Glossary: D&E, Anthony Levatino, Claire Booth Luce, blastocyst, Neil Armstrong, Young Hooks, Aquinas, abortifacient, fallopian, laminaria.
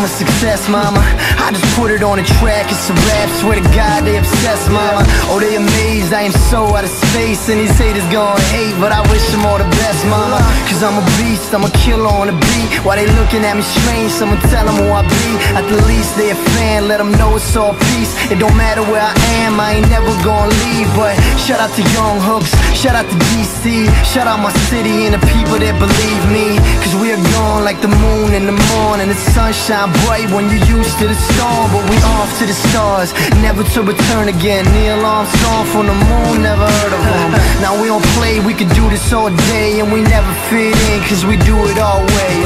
I'm a success, mama. I just put it on a track, it's a rap. Swear to God, they obsessed, mama. Oh, they amazed, I am so out of space. And these haters gonna hate, but I wish them all the best, mama. Cause I'm a beast, I'm a killer on a beat. Why they looking at me strange? Someone tell them who I be. At the least, they a fan, let them know it's all peace. It don't matter where I am, I ain't never gonna leave. But shout out to Young Hooks, shout out to GC, shout out my city and the people that believe me. Cause we are gone like the moon in the morning. The sunshine bright when you're used to the storm. But we off to the stars, never to return again. Neil Armstrong from the moon, never heard of him. Now we don't play, we can do this all day. And we never fit in, cause we do it our way.